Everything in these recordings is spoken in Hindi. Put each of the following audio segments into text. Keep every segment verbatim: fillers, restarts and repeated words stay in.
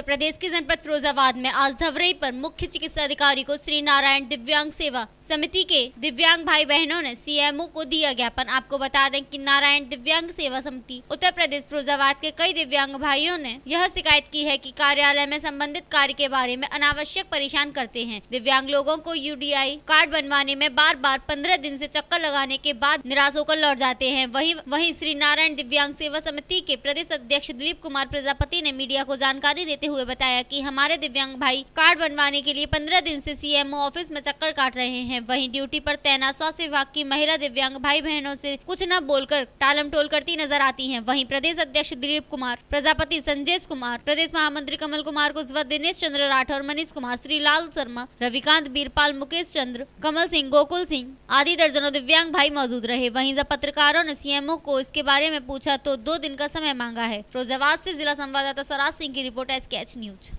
उत्तर प्रदेश के जनपद फिरोजाबाद में आज धवरई पर मुख्य चिकित्सा अधिकारी को श्रीनारायण दिव्यांग सेवा समिति के दिव्यांग भाई बहनों ने सीएमओ को दिया ज्ञापन। आपको बता दें कि नारायण दिव्यांग सेवा समिति उत्तर प्रदेश फिरोजाबाद के कई दिव्यांग भाइयों ने यह शिकायत की है कि कार्यालय में संबंधित कार्य के बारे में अनावश्यक परेशान करते हैं। दिव्यांग लोगों को यूडीआई कार्ड बनवाने में बार बार पंद्रह दिन से चक्कर लगाने के बाद निराश होकर लौट जाते हैं। वहीं वहीं श्री नारायण दिव्यांग सेवा समिति के प्रदेश अध्यक्ष दिलीप कुमार प्रजापति ने मीडिया को जानकारी देते हुए बताया कि हमारे दिव्यांग भाई कार्ड बनवाने के लिए पंद्रह दिन से सीएमओ ऑफिस में चक्कर काट रहे हैं। वहीं ड्यूटी पर तैनात स्वास्थ्य विभाग की महिला दिव्यांग भाई बहनों से कुछ न बोलकर टालमटोल करती नजर आती हैं। वहीं प्रदेश अध्यक्ष दिलीप कुमार प्रजापति, संजय कुमार, प्रदेश महामंत्री कमल कुमार को दिनेश चंद्र राठौर, मनीष कुमार, श्रीलाल शर्मा, रविकांत, बीरपाल, मुकेश चंद्र, कमल सिंह, गोकुल सिंह आदि दर्जनों दिव्यांग भाई मौजूद रहे। वहीं जब पत्रकारों ने सीएमओ को इसके बारे में पूछा तो दो दिन का समय मांगा है। फिरोजाबाद से जिला संवाददाता स्वराज सिंह की रिपोर्ट है स्केच न्यूज।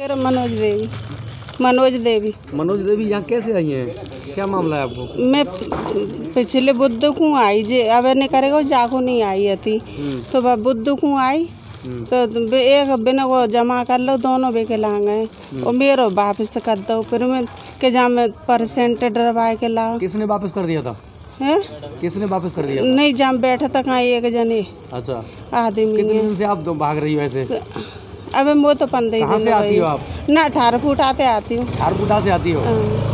मनोज देवी मनोज देवी मनोज देवी यहाँ कैसे आई हैं? क्या मामला है आपको? मैं पिछले बुध को आई जे अब नहीं करेगा जाको नहीं आई थी तो वह बुध को आई तो एक बिना को जमा कर लो दोनों बे के लांगे और मेरा वापस कर दो फिर मैं के जाम परसेंट डरवा के लाओ। किसने वापस कर दिया था? है? किसने वापस कर दिया? नहीं जाम बैठा था कहाँ एक जने। अच्छा आदमी। कितने दिन से आप दो भाग रही हो ऐसे? अबे वो तो पंद्रह दिन से आती हो आप ना? अठारह फुट आते आती हूँ। अठारह फुट से आती हो?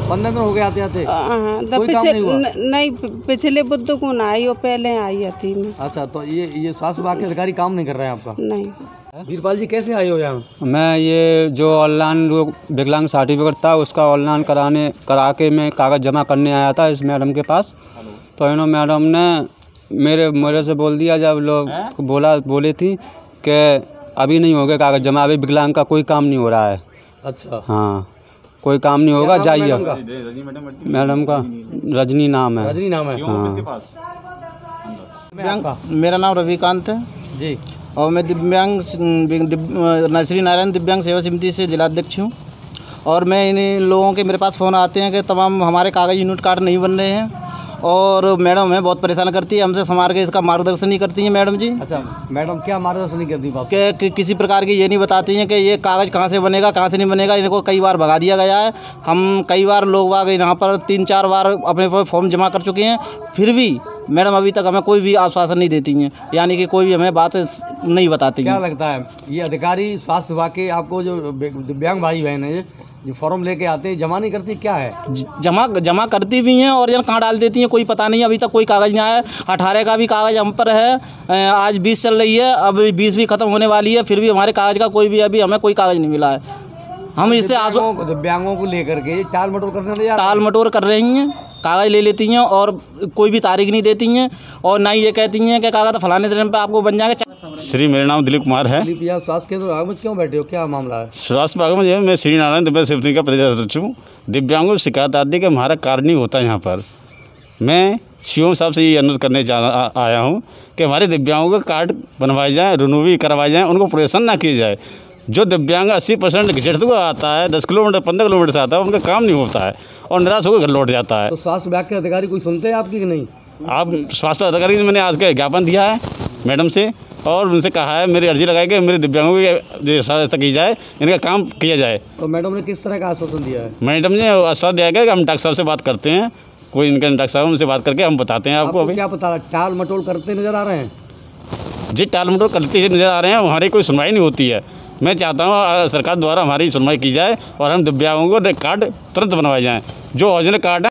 पंद्रह दिन हो गए आते आते। हाँ नहीं पिछले बुध को ना आई हो पहले आई थी मैं। अच्छा तो ये ये स्वास्थ्य विभाग के अधिकारी काम नहीं कर रहे हैं आपका? नहीं। बीरपाल जी कैसे आए हो यहाँ? मैं ये जो ऑनलाइन जो विकलांग सर्टिफिकेट था उसका ऑनलाइन कराने करा के मैं कागज़ जमा करने आया था इस मैडम के पास तो इन्होंने मैडम ने मेरे मेरे से बोल दिया जब लोग बोला बोली थी कि अभी नहीं होगा कागज जमा, अभी विकलांग का कोई काम नहीं हो रहा है। अच्छा हाँ कोई काम नहीं होगा जाइए। मैडम का रजनी नाम है। रजनी नाम है हाँ। मेरा नाम रविकांत है जी और मैं दिव्यांग श्री नारायण दिव्यांग सेवा समिति से जिलाध्यक्ष हूँ और मैं इन लोगों के मेरे पास फ़ोन आते हैं कि तमाम हमारे कागज़ यूनिट कार्ड नहीं बन रहे हैं और मैडम हमें बहुत परेशान करती है, हमसे संभाल के इसका मार्गदर्शन ही करती हैं मैडम जी। अच्छा मैडम क्या मार्गदर्शन ही करती है? कि, कि किसी प्रकार की ये नहीं बताती हैं कि ये कागज़ कहाँ से बनेगा कहाँ से नहीं बनेगा। इनको कई बार भगा दिया गया है। हम कई बार लोग वाग यहाँ पर तीन चार बार अपने फॉर्म जमा कर चुके हैं फिर भी मैडम अभी तक हमें कोई भी आश्वासन नहीं देती हैं यानी कि कोई भी हमें बात नहीं बताती। क्या लगता है ये अधिकारी स्वास्थ्य विभाग के आपको जो दिव्यांग भाई बहन है जो फॉर्म लेके आते हैं जमा नहीं करती क्या है? जमा जमा करती भी हैं और यार कहाँ डाल देती हैं कोई पता नहीं। अभी तक कोई कागज़ नहीं आया। अठारह का भी कागज़ हम पर है, आज बीस चल रही है, अब बीस भी खत्म होने वाली है फिर भी हमारे कागज़ का कोई भी अभी हमें कोई कागज़ नहीं मिला है। हम इससे आज दिव्यांगों को लेकर के टाल मटोर करने टाल मटोर कर रही हैं, कागज़ ले लेती हैं और कोई भी तारीख नहीं देती हैं और ना ही ये कहती हैं कि कागज़ फलाने दिन पर आपको बन जाएगा। श्री मेरा नाम दिलीप कुमार है। दिलीप यार स्वास्थ्य विभाग में क्यों बैठे हो, क्या मामला है? स्वास्थ्य विभाग में जो है मैं श्री नारायण दिव्यांग सेवा समिति का प्रदेश अध्यक्ष हूँ। दिव्यांगों को शिकायत आती है कि हमारा कार्ड नहीं होता यहाँ पर। मैं सीओ साहब से ये अनुरोध करने जा आया हूँ कि हमारे दिव्यांगों का कार्ड बनवाए जाए, रिन्यू करवाए जाएँ, उनको परेशान ना किया जाए। जो दिव्यांग अस्सी परसेंट घिसट से आता है, दस किलोमीटर पंद्रह किलोमीटर से आता है, उनका काम नहीं होता है और निराश होकर घर लौट जाता है। तो स्वास्थ्य विभाग के अधिकारी कोई सुनते हैं आपकी कि नहीं? आप स्वास्थ्य अधिकारी ने मैंने आज का ज्ञापन दिया है मैडम से और उनसे कहा है मेरी अर्जी लगाई कि मेरे दिव्यांगों की सहायता की जाए, इनका काम किया जाए। तो मैडम ने किस तरह का आश्वासन दिया है? मैडम ने आश्वासन दिया है कि हम डॉक्टर साहब से बात करते हैं, कोई इनका डॉक्टर साहब उनसे बात करके हम बताते हैं आपको। अभी क्या पता टाल मटोल करते नज़र आ रहे हैं जी? टाल मटोल करते नज़र आ रहे हैं, हमारी कोई सुनवाई नहीं होती है। मैं चाहता हूँ सरकार द्वारा हमारी सुनवाई की जाए और हम दिव्यांगों को कार्ड तुरंत बनवाए जाएँ। जो ओरिजिनल कार्ड है